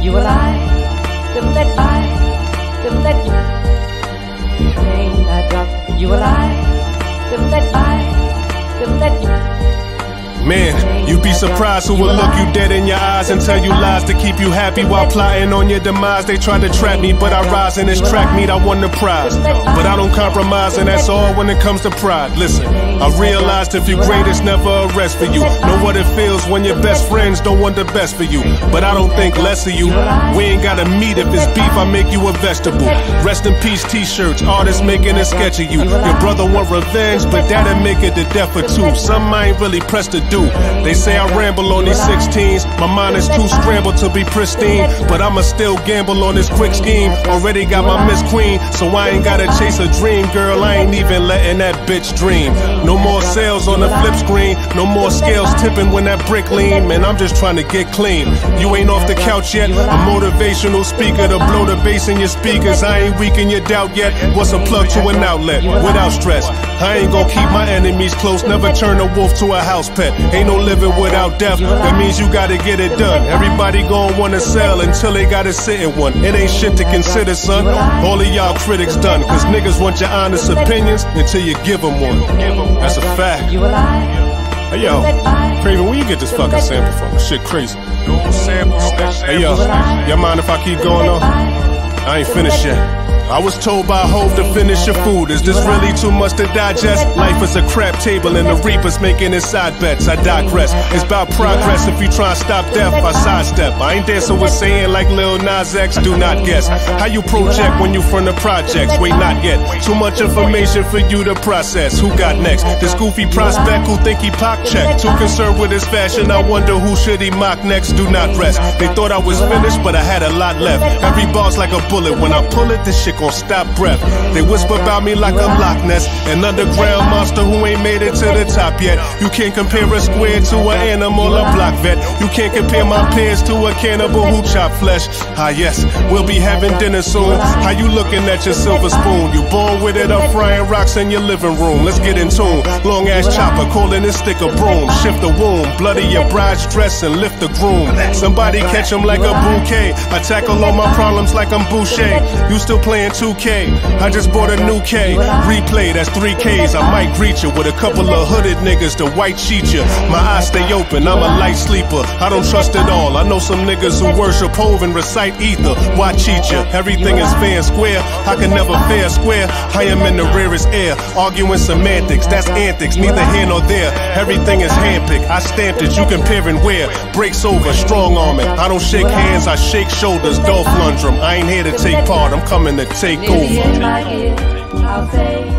You and I, them that you train I drop. You and I, them that you man, you'd be surprised who will look you dead in your eyes and tell you lies to keep you happy while plotting on your demise. They tried to trap me, but I rise in this track meet. I won the prize, but I don't compromise, and that's all when it comes to pride. Listen, I realized if you're great, it's never a rest for you. Know what it feels when your best friends don't want the best for you, but I don't think less of you. We ain't gotta meet. If it's beef, I make you a vegetable. Rest in peace t-shirts, artists making a sketch of you. Your brother want revenge, but that'll make it to death for two. Some I ain't really pressed to do. They say I ramble on these 16s. My mind is too scrambled to be pristine, but I'ma still gamble on this quick scheme. Already got my Miss Queen, so I ain't gotta chase a dream. Girl, I ain't even letting that bitch dream. No more sales on the flip screen, no more scales tipping when that brick lean. Man, I'm just trying to get clean. You ain't off the couch yet, a motivational speaker to blow the bass in your speakers. I ain't weak in your doubt yet. What's a plug to an outlet without stress? I ain't gonna keep my enemies close, never turn a wolf to a house pet. Ain't no living without death, that means you gotta get it done. Everybody gon' wanna sell until they gotta sit in one. It ain't shit to consider, son. All of y'all critics done, cause niggas want your honest opinions until you give them one. That's a fact. Hey yo, Craven, where you get this fucking sample from? Shit crazy. Hey yo, y'all mind if I keep going on? I ain't finished yet. I was told by Hov to finish your food. Is this really too much to digest? Life is a crap table and the reaper's making his side bets. I digress. It's about progress. If you try to stop death, I sidestep. I ain't dancing with saying like Lil Nas X. Do not guess how you project when you from the projects. Wait, not yet. Too much information for you to process. Who got next? This goofy prospect who think he pock checked. Too concerned with his fashion, I wonder who should he mock next. Do not rest. They thought I was finished, but I had a lot left. Every bar's like a bullet. When I pull it, this shit gon' stop breath. They whisper about me like I'm Loch Ness, an underground monster who ain't made it to the top yet. You can't compare a square to an animal, a block vet. You can't compare my peers to a cannibal who chop flesh. Ah yes, we'll be having dinner soon. How you looking at your silver spoon? You born with it up, frying rocks in your living room. Let's get in tune. Long ass chopper calling this stick a broom. Shift the womb, bloody your bride's dress and lift the groom. Somebody catch him like a bouquet. I tackle all my problems like I'm Boucher. You still playing 2K, I just bought a new K. Replay, that's 3Ks. I might greet you with a couple of hooded niggas to white sheet you. My eyes stay open, I'm a light sleeper. I don't trust it all. I know some niggas who worship Hov and recite ether. Why cheat you? Everything is fair and square. I can never fair square. I am in the rarest air. Arguing semantics, that's antics, neither here nor there. Everything is handpicked. I stamped it, you comparing where. Breaks over, strong arming. I don't shake hands, I shake shoulders. Dolph Lundgren, I ain't here to take part. I'm coming to take over. In my ear, I'll say